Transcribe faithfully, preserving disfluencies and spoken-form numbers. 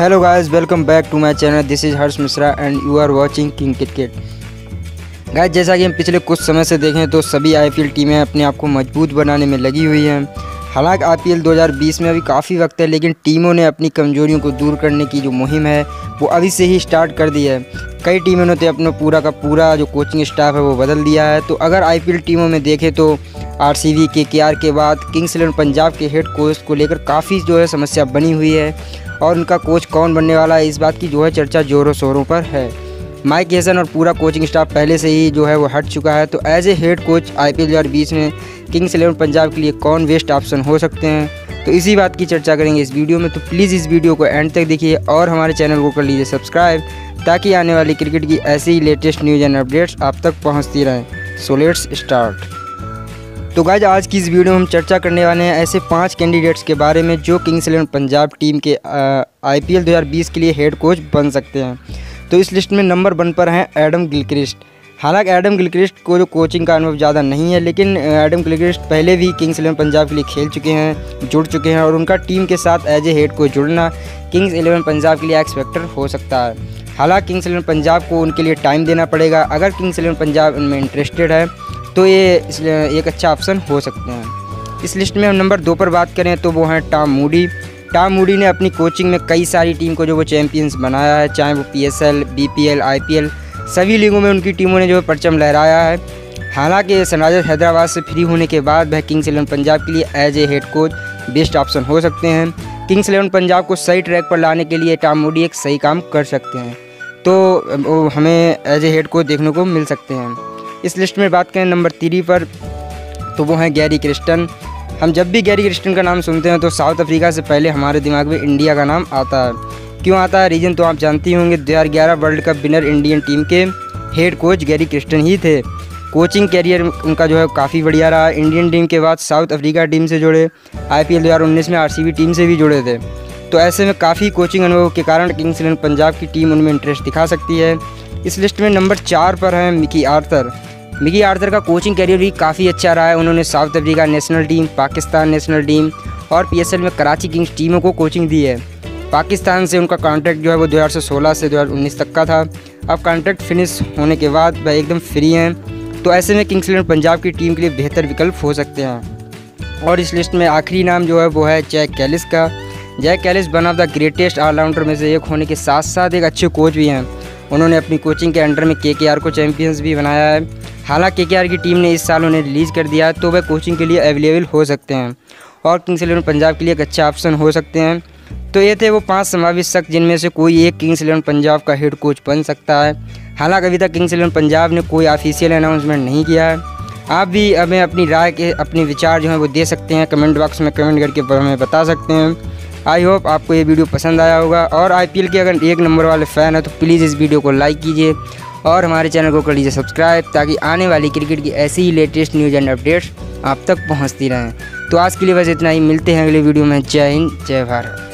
Hello guys, welcome back to my channel. This is Harsh Mishra and you are watching King Cricket. Guys, जैसा कि हम पिछले कुछ समय से देखें तो सभी आईपीएल टीमें अपने आप को मजबूत बनाने में लगी हुई हैं। हालांकि आईपीएल दो हज़ार बीस में अभी काफ़ी वक्त है, लेकिन टीमों ने अपनी कमजोरियों को दूर करने की जो मुहिम है वो अभी से ही स्टार्ट कर दी है। कई टीमों ने तो अपना पूरा का पूरा जो कोचिंग स्टाफ है वो बदल दिया है। तो अगर आईपीएल टीमों में देखें तो आरसीबी केकेआर के बाद किंग्स इलेवन पंजाब के हेड कोच को लेकर काफ़ी जो है समस्या बनी हुई है, और उनका कोच कौन बनने वाला है इस बात की जो है चर्चा जोरों शोरों पर है। माइक हेसन और पूरा कोचिंग स्टाफ पहले से ही जो है वो हट चुका है। तो as a head coach IPL दो हज़ार बीस में किंग्स इलेवन पंजाब के लिए कौन बेस्ट ऑप्शन हो सकते हैं, तो इसी बात की चर्चा करेंगे इस वीडियो में। तो प्लीज़ इस वीडियो को एंड तक देखिए और हमारे चैनल को कर लीजिए सब्सक्राइब, ताकि आने वाली क्रिकेट की ऐसी ही लेटेस्ट न्यूज़ एंड अपडेट्स आप तक पहुँचती रहें। So let's start. तो गाइज, आज की इस वीडियो में हम चर्चा करने वाले हैं ऐसे पांच कैंडिडेट्स के बारे में जो किंग्स इलेवन पंजाब टीम के आईपीएल दो हज़ार बीस के लिए हेड कोच बन सकते हैं। तो इस लिस्ट में नंबर वन पर हैं एडम गिलक्रिस्ट। हालांकि एडम गिलक्रिस्ट को जो कोचिंग का अनुभव ज़्यादा नहीं है, लेकिन एडम गिलक्रिस्ट पहले भी किंग्स इलेवन पंजाब के लिए खेल चुके हैं, जुड़ चुके हैं, और उनका टीम के साथ एज ए हेड कोच जुड़ना किंग्स इलेवन पंजाब के लिए एक्स फैक्टर हो सकता है। हालाँकि किंग्स इलेवन पंजाब को उनके लिए टाइम देना पड़ेगा। अगर किंग्स इलेवन पंजाब उनमें इंटरेस्टेड है तो ये एक अच्छा ऑप्शन हो सकते हैं। इस लिस्ट में हम नंबर दो पर बात करें तो वो हैं टॉम मूडी। टॉम मूडी ने अपनी कोचिंग में कई सारी टीम को जो वो चैंपियंस बनाया है, चाहे वो पीएसएल, बीपीएल, आईपीएल, सभी लीगों में उनकी टीमों ने जो परचम लहराया है। हालांकि सनराइजर्स हैदराबाद से फ्री होने के बाद वह किंग्स इलेवन पंजाब के लिए as a head coach best option हो सकते हैं। किंग्स इलेवन पंजाब को सही ट्रैक पर लाने के लिए टॉम मूडी एक सही काम कर सकते हैं, तो हमें एज ए हेड कोच देखने को मिल सकते हैं। इस लिस्ट में बात करें नंबर तीन पर तो वो हैं गैरी किर्स्टन। हम जब भी गैरी किर्स्टन का नाम सुनते हैं तो साउथ अफ्रीका से पहले हमारे दिमाग में इंडिया का नाम आता है। क्यों आता है रीज़न तो आप जानती होंगे। दो हज़ार ग्यारह world cup winner Indian team के हेड कोच गैरी किर्स्टन ही थे। कोचिंग कैरियर उनका जो है काफ़ी बढ़िया रहा। इंडियन टीम के बाद साउथ अफ्रीका टीम से जुड़े, आई पी एल दो हज़ार उन्नीस में आर सी बी टीम से भी जुड़े थे। तो ऐसे में काफ़ी कोचिंग अनुभव के कारण किंग्स इलेवन पंजाब की टीम उनमें इंटरेस्ट दिखा सकती है। इस लिस्ट में नंबर चार पर हैं मिकी आर्थर। मिकी आर्थर का कोचिंग कैरियर भी काफ़ी अच्छा रहा है। उन्होंने South Africa national team, Pakistan national team और पीएसएल में कराची किंग्स टीमों को कोचिंग दी है। पाकिस्तान से उनका कॉन्ट्रैक्ट जो है वो दो हज़ार सोलह से दो हज़ार उन्नीस तक का था। अब कॉन्ट्रैक्ट फिनिश होने के बाद वह एकदम फ्री हैं, तो ऐसे में किंग्स इलेवन पंजाब की टीम के लिए बेहतर विकल्प हो सकते हैं। और इस लिस्ट में आखिरी नाम जो है वो है जैक कैलिस का। Jack Kallis one of the greatest allrounder में से एक होने के साथ साथ एक अच्छे कोच भी हैं। उन्होंने अपनी कोचिंग के अंडर में केकेआर को चैंपियंस भी बनाया है। हालांकि केकेआर की टीम ने इस साल उन्हें रिलीज़ कर दिया है, तो वह कोचिंग के लिए अवेलेबल हो सकते हैं और किंग्स इलेवन पंजाब के लिए एक अच्छा ऑप्शन हो सकते हैं। तो ये थे वो पांच संभावित शख्स जिनमें से कोई एक किंग्स इलेवन पंजाब का हेड कोच बन सकता है। हालांकि अभी तक किंग्स इलेवन पंजाब ने कोई ऑफिशियल अनाउंसमेंट नहीं किया है। आप भी हमें अपनी राय के अपने विचार जो हैं वो दे सकते हैं, कमेंट बॉक्स में कमेंट करके हमें बता सकते हैं। आई होप आपको ये वीडियो पसंद आया होगा, और आईपीएल के अगर एक नंबर वाले फ़ैन है तो प्लीज़ इस वीडियो को लाइक कीजिए और हमारे चैनल को कर लीजिए सब्सक्राइब, ताकि आने वाली क्रिकेट की ऐसी ही लेटेस्ट न्यूज़ एंड अपडेट्स आप तक पहुंचती रहें। तो आज के लिए बस इतना ही, मिलते हैं अगले वीडियो में। जय हिंद, जय भारत।